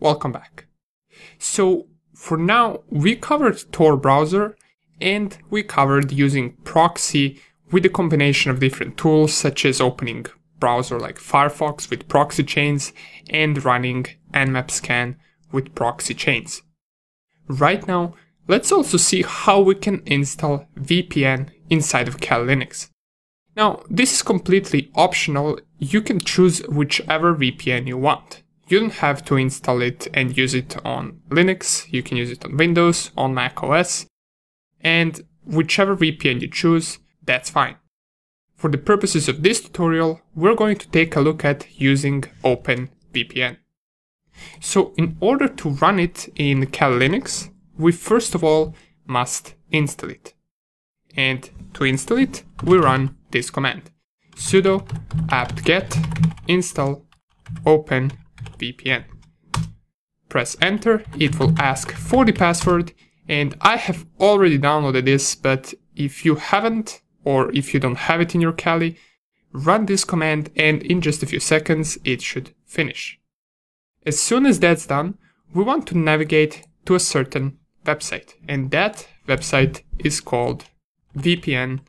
Welcome back. So for now, we covered Tor browser and we covered using proxy with a combination of different tools, such as opening browser like Firefox with proxy chains and running nmap scan with proxy chains. Right now, let's also see how we can install VPN inside of Kali Linux. Now, this is completely optional. You can choose whichever VPN you want. You don't have to install it and use it on Linux. You can use it on Windows, on Mac OS, and whichever VPN you choose, that's fine. For the purposes of this tutorial, we're going to take a look at using OpenVPN. So in order to run it in Kali Linux, we first of all must install it. And to install it, we run this command, sudo apt-get install openvpn. Press enter, it will ask for the password, and I have already downloaded this, but if you haven't, or if you don't have it in your Kali, run this command and in just a few seconds it should finish. As soon as that's done, we want to navigate to a certain website, and that website is called vpnbook.com.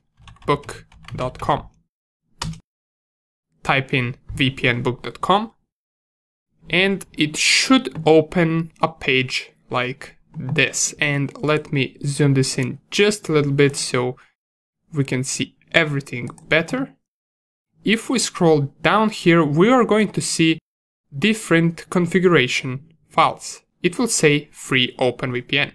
Type in vpnbook.com and it should open a page like this. And let me zoom this in just a little bit so we can see everything better. If we scroll down here, we are going to see different configuration files. It will say free OpenVPN.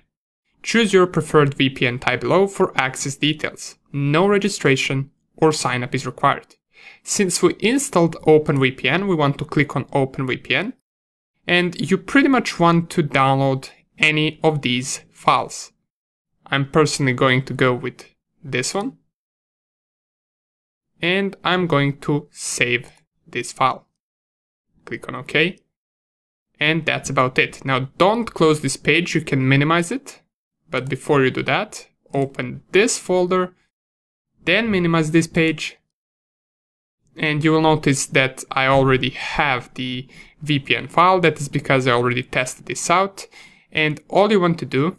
Choose your preferred VPN type below for access details. No registration or sign up is required. Since we installed OpenVPN, we want to click on OpenVPN, and you pretty much want to download any of these files. I'm personally going to go with this one, and I'm going to save this file. Click on OK, and that's about it. Now don't close this page, you can minimize it. But before you do that, open this folder, then minimize this page, and you will notice that I already have the VPN file. That is because I already tested this out, and all you want to do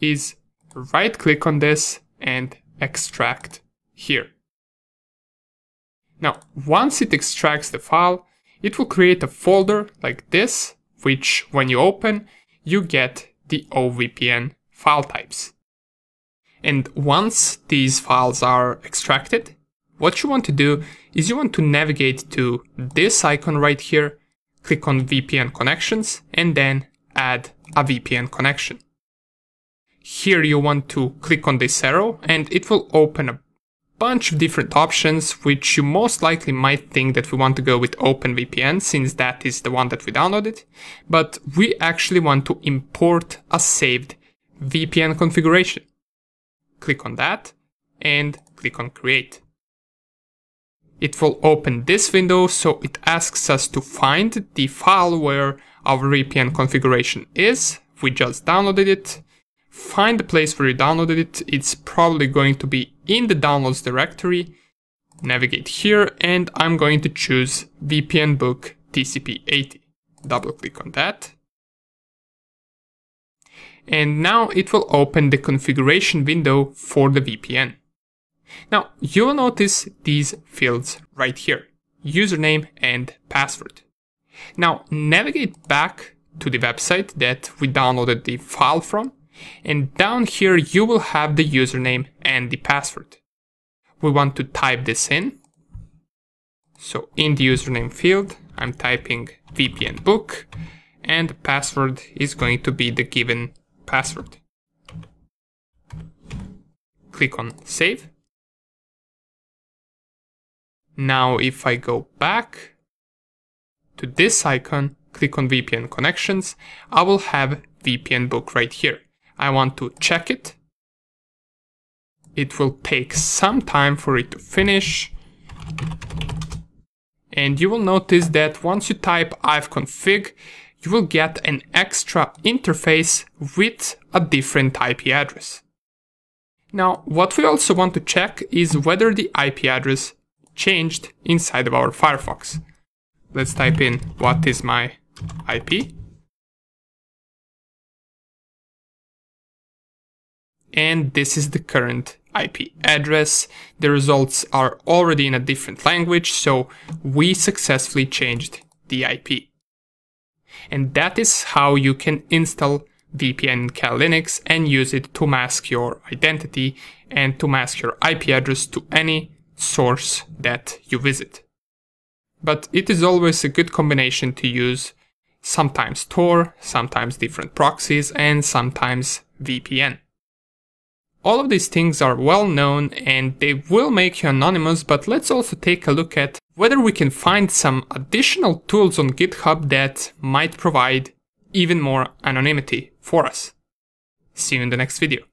is right click on this and extract here. Now, once it extracts the file, it will create a folder like this, which when you open, you get the OVPN file types. And once these files are extracted, what you want to do is you want to navigate to this icon right here, click on VPN connections, and then add a VPN connection. Here you want to click on this arrow and it will open a bunch of different options, which you most likely might think that we want to go with OpenVPN since that is the one that we downloaded, but we actually want to import a saved VPN configuration. Click on that and click on create. It will open this window, so it asks us to find the file where our VPN configuration is. We just downloaded it. Find the place where you downloaded it. It's probably going to be in the downloads directory. Navigate here and I'm going to choose VPN Book TCP 80. Double click on that. And now it will open the configuration window for the VPN. Now you will notice these fields right here, username and password. Now navigate back to the website that we downloaded the file from. And down here you will have the username and the password. We want to type this in. So in the username field, I'm typing VPN book and the password is going to be the given password. Click on save. Now if I go back to this icon, click on VPN connections, I will have VPN book right here. I want to check it. It will take some time for it to finish. And you will notice that once you type ifconfig, you will get an extra interface with a different IP address. Now, what we also want to check is whether the IP address changed inside of our Firefox. Let's type in what is my IP and this is the current IP address. The results are already in a different language, so we successfully changed the IP. And that is how you can install VPN in Kali Linux and use it to mask your identity and to mask your IP address to any source that you visit. But it is always a good combination to use sometimes Tor, sometimes different proxies, and sometimes VPN. All of these things are well known and they will make you anonymous, but let's also take a look at whether we can find some additional tools on GitHub that might provide even more anonymity for us. See you in the next video.